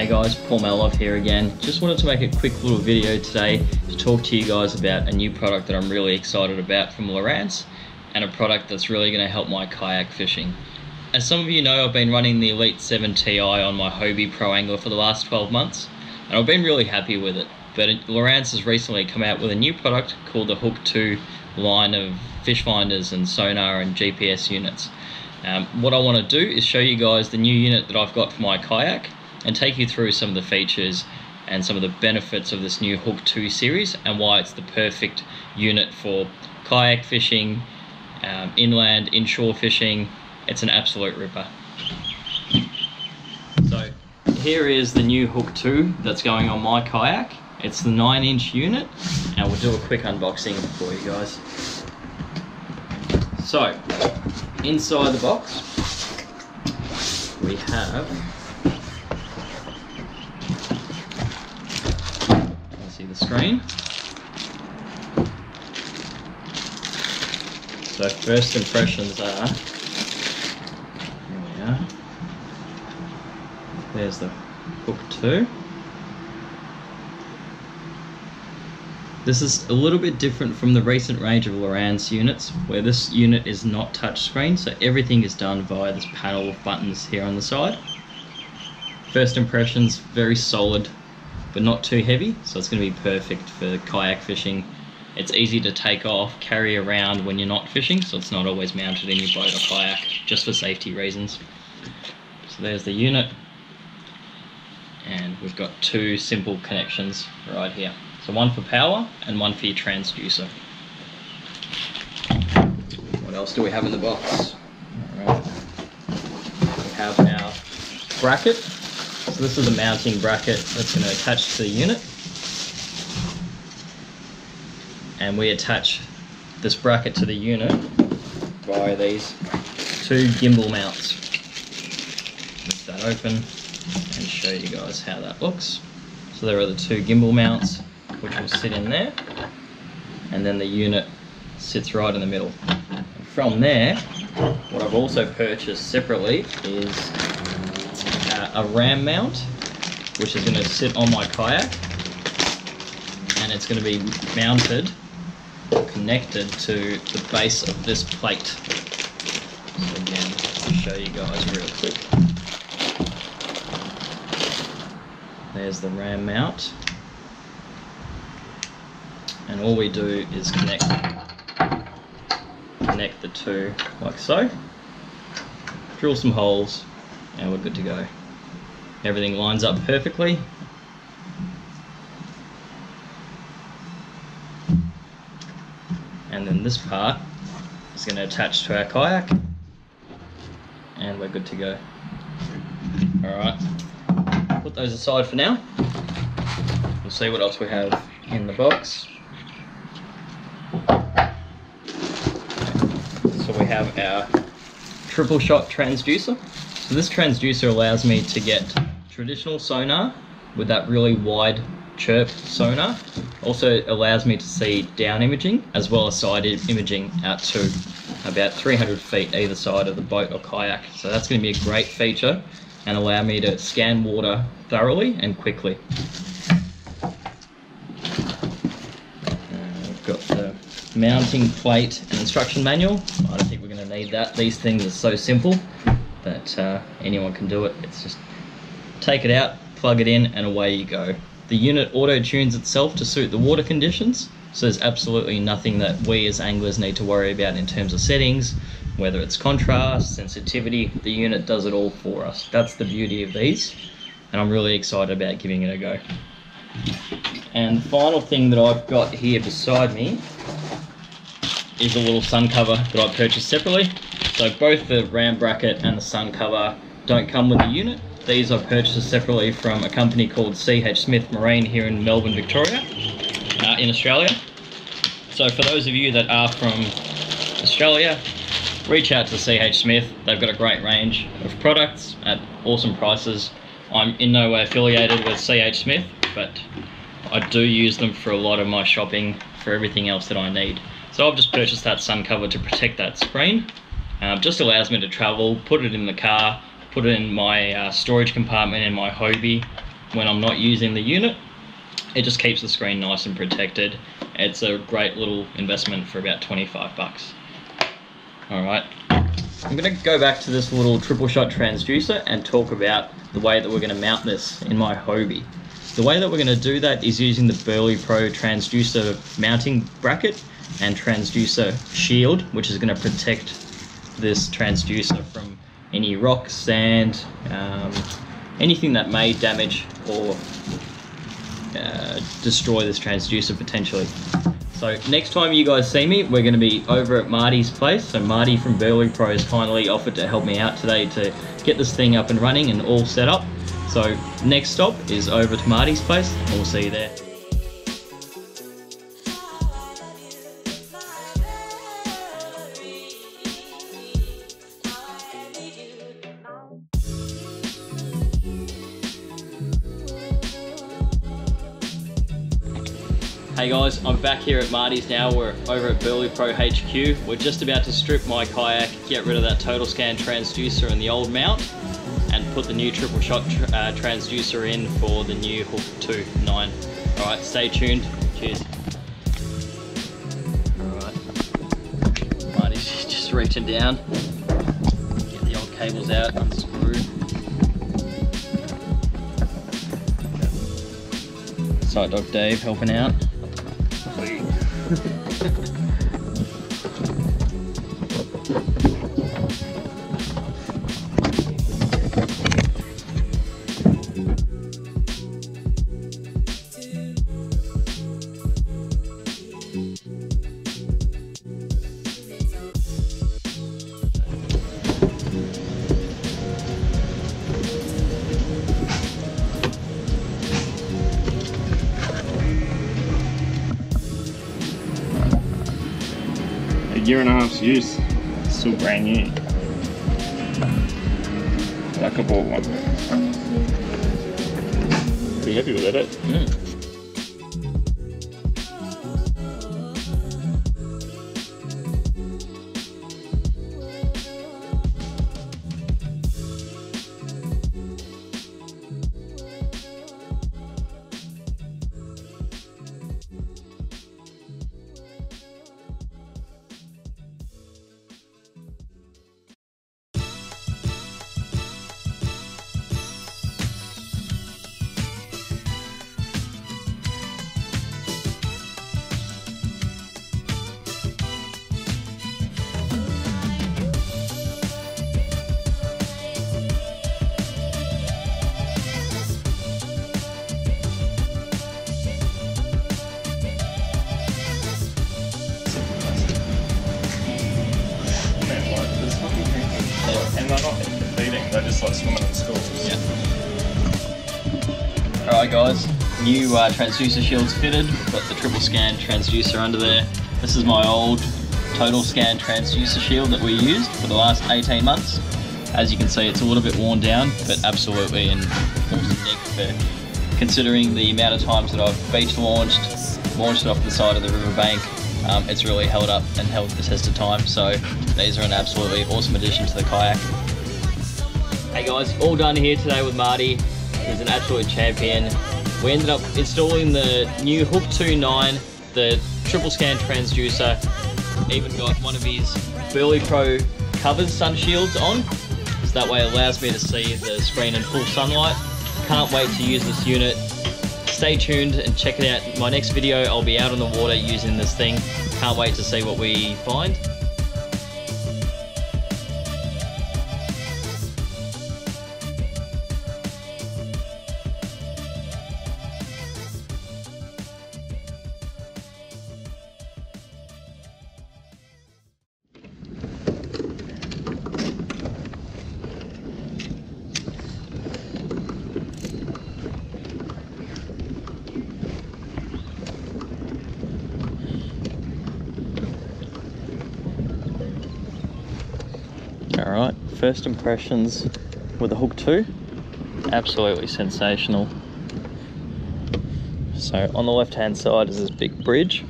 Hey guys, Paul Malov here again. Just wanted to make a quick little video today to talk to you guys about a new product that I'm really excited about from Lowrance, and a product that's really going to help my kayak fishing. As some of you know, I've been running the Elite 7ti on my Hobie Pro Angler for the last 12 months, and I've been really happy with it. But Lowrance has recently come out with a new product called the Hook2 line of fish finders and sonar and GPS units. What I want to do is show you guys the new unit that I've got for my kayak, and take you through some of the features and some of the benefits of this new Hook2 series, and why it's the perfect unit for kayak fishing, inland, inshore fishing. It's an absolute ripper. So here is the new Hook2 that's going on my kayak. It's the 9-inch unit, and we'll do a quick unboxing for you guys. So inside the box we have, the screen. So first impressions are, here we are, there's the Hook2. This is a little bit different from the recent range of Lowrance units, where this unit is not touchscreen, so everything is done via this panel of buttons here on the side. First impressions, very solid, but not too heavy, so it's going to be perfect for kayak fishing. It's easy to take off, carry around when you're not fishing, so it's not always mounted in your boat or kayak, just for safety reasons. So there's the unit, and we've got two simple connections right here. So one for power and one for your transducer. What else do we have in the box? Alright. We have our bracket. So this is a mounting bracket that's going to attach to the unit, and we attach this bracket to the unit by these two gimbal mounts. Lift that open and show you guys how that looks. So there are the two gimbal mounts which will sit in there, and then the unit sits right in the middle. From there, what I've also purchased separately is a RAM mount, which is going to sit on my kayak, and it's going to be mounted or connected to the base of this plate. So again, I'll show you guys real quick. There's the RAM mount, and all we do is connect the two like so, drill some holes, and we're good to go. Everything lines up perfectly. And then this part is going to attach to our kayak, and we're good to go. Alright, put those aside for now. We'll see what else we have in the box. So we have our triple shot transducer. So this transducer allows me to get traditional sonar with that really wide chirp sonar. Also allows me to see down imaging as well as side imaging out to about 300 feet either side of the boat or kayak. So that's going to be a great feature and allow me to scan water thoroughly and quickly. We've got the mounting plate and instruction manual. I don't think we're going to need that. These things are so simple that anyone can do it. It's just take it out, plug it in, and away you go. The unit auto-tunes itself to suit the water conditions, so there's absolutely nothing that we as anglers need to worry about in terms of settings, whether it's contrast, sensitivity. The unit does it all for us. That's the beauty of these, and I'm really excited about giving it a go. And the final thing that I've got here beside me is a little sun cover that I purchased separately. So both the RAM bracket and the sun cover don't come with the unit. These I purchased separately from a company called CH Smith Marine here in Melbourne, Victoria, in Australia. So for those of you that are from Australia, reach out to CH Smith. They've got a great range of products at awesome prices. I'm in no way affiliated with CH Smith, but I do use them for a lot of my shopping for everything else that I need. So I've just purchased that sun cover to protect that screen. Just allows me to travel, put it in the car, put it in my storage compartment in my Hobie, when I'm not using the unit. It just keeps the screen nice and protected. It's a great little investment for about 25 bucks. Alright, I'm going to go back to this little triple shot transducer and talk about the way that we're going to mount this in my Hobie. The way that we're going to do that is using the BerleyPro transducer mounting bracket and transducer shield, which is going to protect this transducer from any rock, sand, anything that may damage or destroy this transducer potentially. So next time you guys see me, we're going to be over at Marty's place. So Marty from BerleyPro has kindly offered to help me out today to get this thing up and running and all set up. So next stop is over to Marty's place, and we'll see you there. Hey guys, I'm back here at Marty's now. We're over at BerleyPro HQ. We're just about to strip my kayak, get rid of that TotalScan transducer and the old mount, and put the new triple shot transducer in for the new Hook2-9. Alright, stay tuned. Cheers. Alright, Marty's just reaching down. Get the old cables out, unscrew. Site dog Dave helping out. Year and a half's use, it's still brand new. Like I bought one. Pretty happy with that, eh? Mm. They're just like swimming in schools. Yeah. Alright guys, new transducer shield's fitted, got the triple scan transducer under there. This is my old TotalScan transducer shield that we used for the last 18 months. As you can see, it's a little bit worn down, but absolutely in awesome nick for considering the amount of times that I've beach launched it off the side of the riverbank. It's really held up and held the test of time, so these are an absolutely awesome addition to the kayak. Hey guys, all done here today with Marty. He's an absolute champion. We ended up installing the new Hook2-9, the triple scan transducer. Even got one of his BerleyPro covered sun shields on, so that way it allows me to see the screen in full sunlight. Can't wait to use this unit. Stay tuned and check it out. My next video, I'll be out on the water using this thing. Can't wait to see what we find. Alright, first impressions with the Hook2, absolutely sensational. So on the left hand side is this big bridge,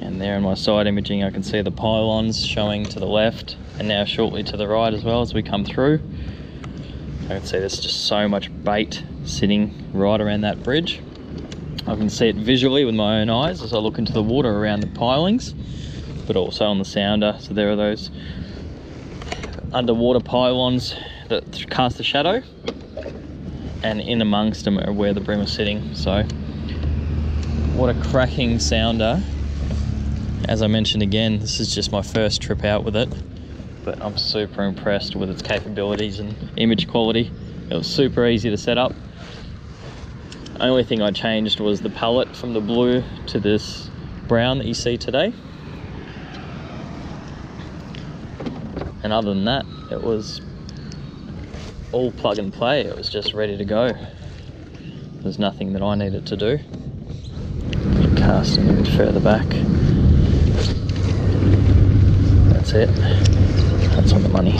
and there in my side imaging I can see the pylons showing to the left and now shortly to the right as well as we come through. I can see there's just so much bait sitting right around that bridge. I can see it visually with my own eyes as I look into the water around the pilings, but also on the sounder. So there are those underwater pylons that cast a shadow, and in amongst them are where the bream are sitting. So what a cracking sounder. As I mentioned again, this is just my first trip out with it, but I'm super impressed with its capabilities and image quality. It was super easy to set up. Only thing I changed was the palette from the blue to this brown that you see today. And other than that, it was all plug and play. It was just ready to go. There's nothing that I needed to do. Cast an image further back. That's it. That's on the money.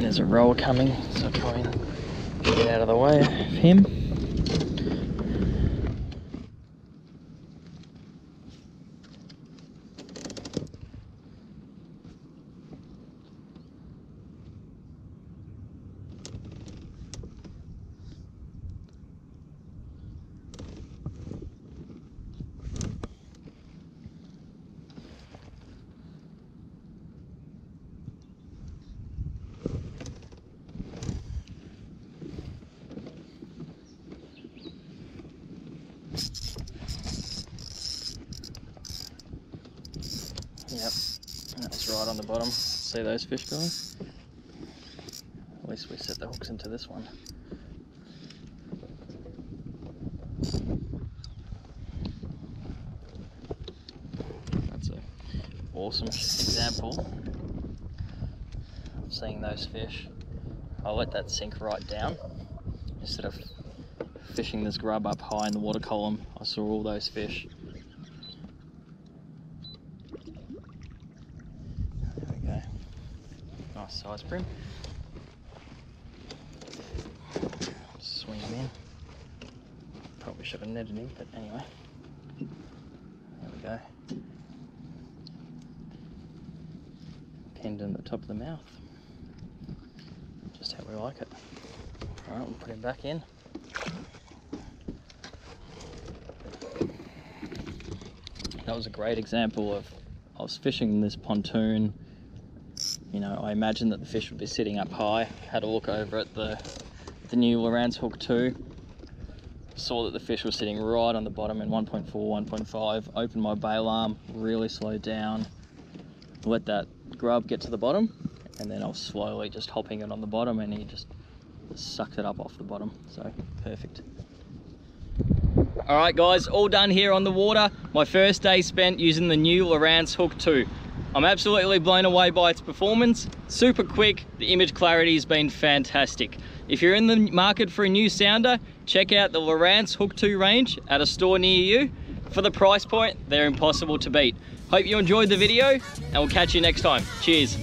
There's a roller coming, so I'll try and get out of the way of him. Right on the bottom. See those fish, guys? At least we set the hooks into this one. That's an awesome example of seeing those fish. I'll let that sink right down. Instead of fishing this grub up high in the water column, I saw all those fish. Size brim. Swing him in. Probably should have netted him, but anyway. There we go. Pinned in the top of the mouth. Just how we like it. Alright, we'll put him back in. That was a great example of, I was fishing in this pontoon. You know, I imagined that the fish would be sitting up high. Had a look over at the new Lowrance Hook 2. Saw that the fish was sitting right on the bottom in 1.4, 1.5. Opened my bail arm, really slowed down. Let that grub get to the bottom. And then I was slowly just hopping it on the bottom and he just sucked it up off the bottom. So, perfect. Alright guys, all done here on the water. My first day spent using the new Lowrance Hook 2. I'm absolutely blown away by its performance. Super quick, the image clarity has been fantastic. If you're in the market for a new sounder, check out the Lowrance Hook 2 range at a store near you. For the price point, they're impossible to beat. Hope you enjoyed the video and we'll catch you next time. Cheers.